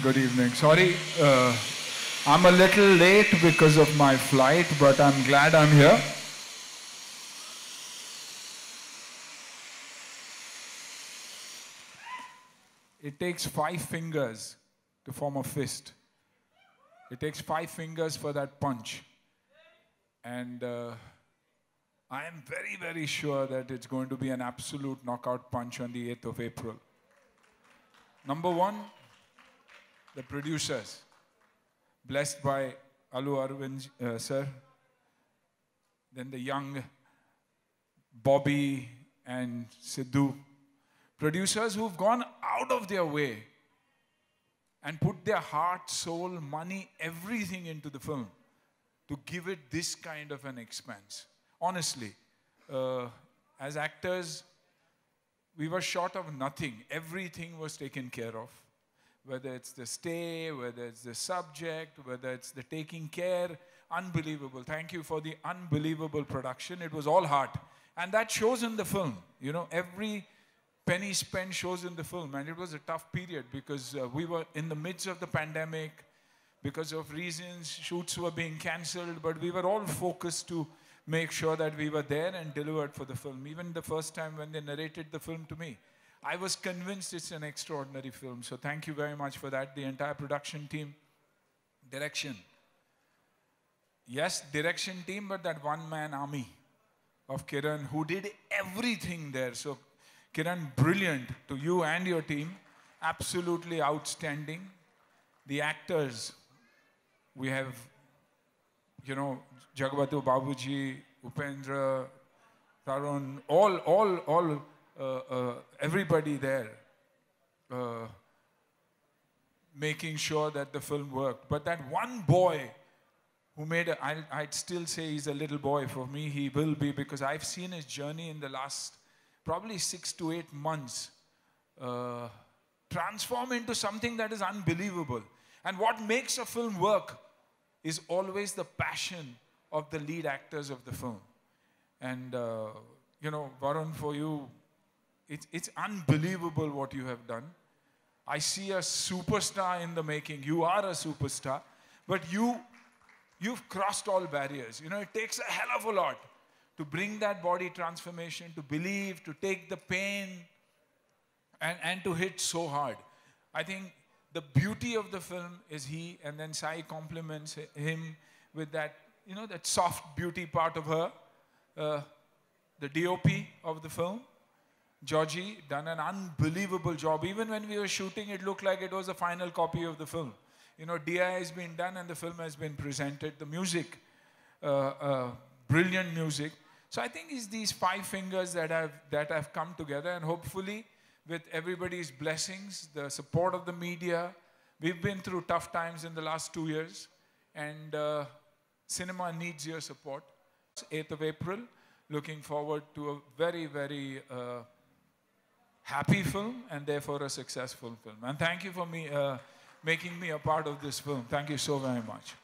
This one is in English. and good evening. Sorry, I'm a little late because of my flight, but I'm glad I'm here. It takes 5 fingers to form a fist. It takes 5 fingers for that punch. And I am very, very sure that it's going to be an absolute knockout punch on the 8th of April. Number one, the producers, blessed by Alu Aruvind, sir. Then the young Bobby and Sidhu. Producers who've gone out of their way and put their heart, soul, money, everything into the film to give it this kind of an expanse. Honestly, as actors, we were short of nothing. Everything was taken care of. Whether it's the stay, whether it's the subject, whether it's the taking care. Unbelievable. Thank you for the unbelievable production. It was all heart. And that shows in the film. You know, every penny spent shows in the film. And it was a tough period because we were in the midst of the pandemic. Because of reasons, shoots were being cancelled. But we were all focused to make sure that we were there and delivered for the film. Even the first time when they narrated the film to me, I was convinced it's an extraordinary film. So thank you very much for that. The entire production team, direction. Yes, direction team, but that one-man army of Kiran who did everything there. So Kiran, brilliant to you and your team. Absolutely outstanding. The actors, we have, you know, Jagbatu Babuji, Upendra, Tarun, everybody there making sure that the film worked. But that one boy who made a, I'd still say he's a little boy. For me, he will be, because I've seen his journey in the last probably 6 to 8 months transform into something that is unbelievable. And what makes a film work is always the passion of the lead actors of the film. And, you know, Varun, for you, it's unbelievable what you have done. I see a superstar in the making. You are a superstar. But you've crossed all barriers. You know, it takes a hell of a lot to bring that body transformation, to believe, to take the pain, and to hit so hard. I think the beauty of the film is he, and then Sai compliments him with that, you know, that soft beauty part of her. The DOP of the film, Georgie, done an unbelievable job. Even when we were shooting, it looked like it was a final copy of the film. You know, DI has been done and the film has been presented. The music, brilliant music. So I think it's these 5 fingers that have come together, and hopefully, with everybody's blessings, the support of the media. We've been through tough times in the last 2 years, and cinema needs your support. It's 8th of April, looking forward to a very, very happy film, and therefore a successful film. And thank you for making me a part of this film. Thank you so very much.